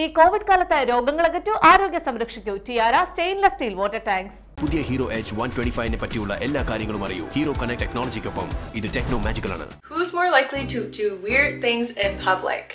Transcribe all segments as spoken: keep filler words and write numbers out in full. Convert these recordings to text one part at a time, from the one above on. ഈ കോവിഡ് കാലത്തെ രോഗങ്ങളകറ്റു ആരോഗ്യ സംരക്ഷിക്കൂ Tiara stainless steel water tanks പുതിയ ഹീറോ H one twenty-five നെ പറ്റിയുള്ള എല്ലാ കാര്യങ്ങളും അറിയൂ ഹീറോ കണക്ട് ടെക്നോളജിക്കൊപ്പം ഇത് ടെക്നോ മാജിക്കൽ ആണ് who's more likely to do weird things in public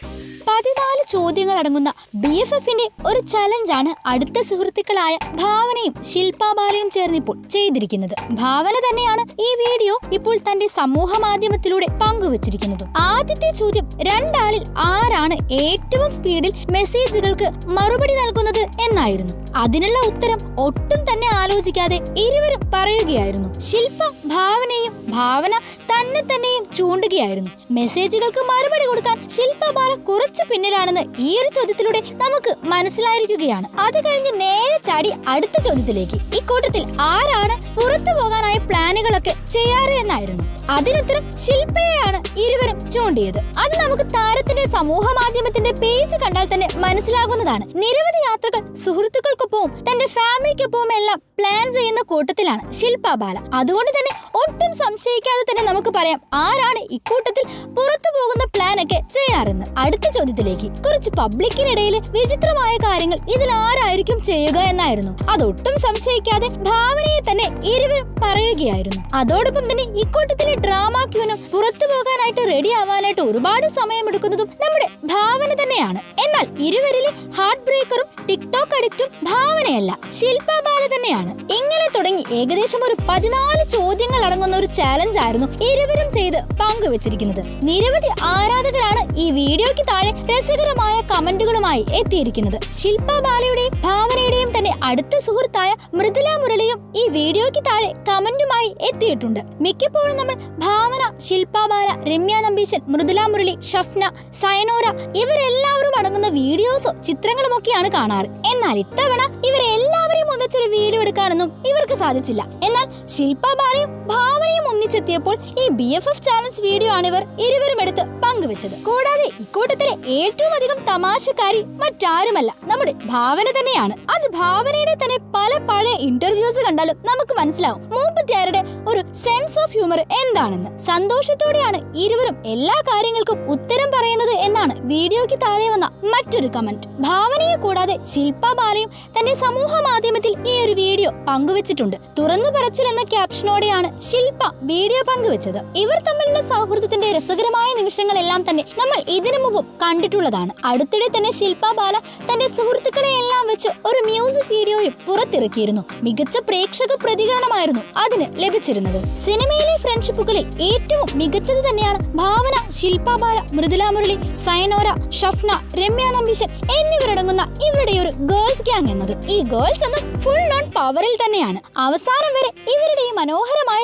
പതിനാല് ചോദ്യങ്ങൾ അടങ്ങുന്ന B F F ന്റെ ഒരു ചലഞ്ച് ആണ് അടുത്ത സുഹൃത്തുക്കളായ ഭാവനയും ശില്പാബാലയും ചേർന്ന് ഇപ്പോൾ ചെയ്തിരിക്കുന്നത് ഭാവന തന്നെയാണ് ഈ വീഡിയോ ഇപ്പോൾ തന്റെ സമൂഹ മാധ്യമത്തിലൂടെ പങ്കുവച്ചിരിക്കുന്നത് ആദ്യത്തെ ചോദ്യം രണ്ടാളിൽ ആരാണ് ഏറ്റവും സ്പീഡിൽ മെസ്സേജുകൾക്ക് മറുപടി നൽകുന്നത് എന്നായിരുന്നു അതിനുള്ള ഉത്തരം ഒട്ടും തന്നെ ആലോചിക്കാതെ ഇരുവരും പറയുകയായിരുന്നു ശില്പ ഭാവനയും ഭാവന തന്നെ തന്നെയും ചൂണ്ടുകയായിരുന്നു മെസ്സേജുകൾക്ക് മറുപടി കൊടുക്കാൻ ശില്പബാല കുറച്ച് പിന്നിലാണെന്ന് ഈ ഒരു ചോദ്യത്തിലൂടെ നമുക്ക് മനസ്സിലായിരിക്കുകയാണ് അത് കഴിഞ്ഞ് നേരെ ചാടി അടുത്ത ചോദ്യത്തിലേക്ക് ഇക്കൂട്ടത്തിൽ ആരാണ് പുറത്തു പോകാനായ പ്ലാനുകളൊക്കെ ചെയ്യാറ് എന്നായിരുന്നു അതിനുത്തരം ശില്പയെയാണ് ഇരുവരും ചൂണ്ടിയത് അത് നമുക്ക് താരത്തിന്റെ സമൂഹ മാധ്യമത്തിന്റെ പേജ് കണ്ടാൽ തന്നെ മനസ്സിലാകുന്നതാണ് നിരവധി യാത്രകൾ സുഹൃത്തുക്കൾക്കൊപ്പവും തന്റെ ഫാമിലിക്കൊപ്പവും എല്ലാം പ്ലാൻ ചെയ്യുന്ന കൂട്ടത്തിലാണ് ശില്പ ബാല അതുകൊണ്ട് തന്നെ ഒട്ടും സംശയിക്കാതെ തന്നെ നമുക്ക് പറയാം ആരാണ് ഇക്കൂട്ടത്തിൽ പുറത്തു പോകുന്ന പ്ലാൻ ഒക്കെ ചെയ്യാറെന്ന് അടുത്ത ചോദ്യത്തിലേക്ക് കുറച്ച് പബ്ലിക്കിനിടയിൽ വിചിത്രമായ കാര്യങ്ങൾ ഇതിൽ ആരായിരിക്കും ചെയ്യുക എന്നായിരുന്നു അതൊട്ടും സംശയിക്കാതെ ഭാവനയെ തന്നെ ഇരുവരും പറയുകയായിരുന്നു അതോടൊപ്പം തന്നെ ഇക്കൂട്ടത്തിലെ ഡ്രാമ ക്യൂനും പുറത്തു പോകാനായിട്ട് റെഡി ആവാനായിട്ട് ഒരുപാട് സമയമെടുക്കുന്നതും നമ്മുടെ ഭാവന തന്നെയാണ് എന്നാൽ ഇരുവരിലെ ഹാർട്ട് ബ്രേക്കറും ടിക്ടോക്ക് അഡിക്റ്റും ഭാവനയല്ല ശില്പബാല തന്നെയാണ് ഇങ്ങനെ തുടങ്ങി ഏകദേശം ഒരു പതിനാല് ചോദ്യങ്ങൾ അടങ്ങുന്ന ഒരു ചാലഞ്ച് ആയിരുന്നു ഇരുവരും ചെയ്ത് പങ്കുവച്ചിരിക്കുന്നത് നിരവധി ആരാധകരാണ് ഈ വീഡിയോയ്ക്ക് താഴെ രസകരമായ കമന്റുകളുമായി എത്തിയിരിക്കുന്നത് ശില്പബാലയുടെയും ഭാവനയുടെയും തന്നെ അടുത്ത സുഹൃത്തായ മൃദുല മുരളിയും ഈ വീഡിയോയ്ക്ക് താഴെ കമന്റുമായി എത്തിയിട്ടുണ്ട് മിക്കപ്പോഴും നമ്മൾ ഭാവന ശില്പബാല രമ്യ നമ്പീശൻ മൃദുല മുരളി ഷഫ്ന സയനോര ഇവരെല്ലാവരും അടങ്ങുന്ന വീഡിയോസോ ചിത്രങ്ങളും ഒക്കെയാണ് കാണാറ് എന്നാൽ ഇത്തവണ ഇവരെല്ലാവരെയും ഒന്നിച്ചൊരു വീഡിയോ എടുക്കാനൊന്നും ഇവർക്ക് സാധിച്ചില്ല എന്നാൽ ശില്പബാലയും ഭാവനയും ഒന്നിച്ചെത്തിയപ്പോൾ ഈ B F F challenge video ആണ് ഇവർ ഇരുവരും എടുത്ത് പങ്കുവെച്ചത് കൂടാതെ ഇക്കൂട്ടത്തിലെ ഏറ്റവും അധികം തമാശക്കാരി മറ്റാരുമല്ല നമ്മുടെ ഭാവന തന്നെയാണ് അത് ഭാവനയുടെ തന്നെ പല പഴയ ഇന്റർവ്യൂസ് കണ്ടാലും നമുക്ക് മനസ്സിലാവും മൂപ്പത്തിയാരുടെ ഒരു സെൻസ് ഓഫ് ഹ്യൂമർ എന്താണെന്ന് സന്തോഷത്തോടെയാണ് ഇരുവരും എല്ലാ കാര്യങ്ങൾക്കും ഉത്തരം പറയുന്നത് എന്നാണ് വീഡിയോയ്ക്ക് താഴെ വന്ന മറ്റൊരു കമന്റ് ഭാവനയെ കൂടാതെ ശില്പബാലയും തന്റെ സമൂഹ മാധ്യമത്തിൽ ഈ ഒരു വീഡിയോ പങ്കുവെച്ചിട്ടുണ്ട് തുറന്നു പറച്ചിൽ എന്ന ക്യാപ്ഷനോടെയാണ് ശില്പ വീഡിയോ പങ്കുവെച്ചത് ഇവർ തമ്മിലുള്ള സൗഹൃദത്തിന്റെ രസകരമായ നിമിഷങ്ങളെല്ലാം തന്നെ നമ്മൾ ഇതിനു മുമ്പും കണ്ടിട്ടുള്ളതാണ് അടുത്തിടെ തന്നെ ശില്പബാല തന്റെ സുഹൃത്തുക്കളെ എല്ലാം വെച്ച് ഒരു മ്യൂസിക് വീഡിയോയും പുറത്തിറക്കിയിരുന്നു മികച്ച പ്രേക്ഷക പ്രതികരണമായിരുന്നു അതിന് ലഭിച്ചിരുന്നത് സിനിമയിലെ ഫ്രണ്ട്ഷിപ്പുകളിൽ ഏറ്റവും മികച്ചത് തന്നെയാണ് ഭാവന ശില്പബാല മൃദുല മുരളി സയനോര ഷഫ്ന രമ്യ നമ്പീശൻ എന്നിവരടങ്ങുന്ന ഇവരുടെ ഒരു ഗേൾസ് ഗ്യാങ് എന്നത് ഈ ഗേൾസ് എന്നും ഫുൾ ഓൺ പവറിൽ തന്നെയാണ് അവസാനം വരെ ഇവരുടെ ഈ മനോഹരമായ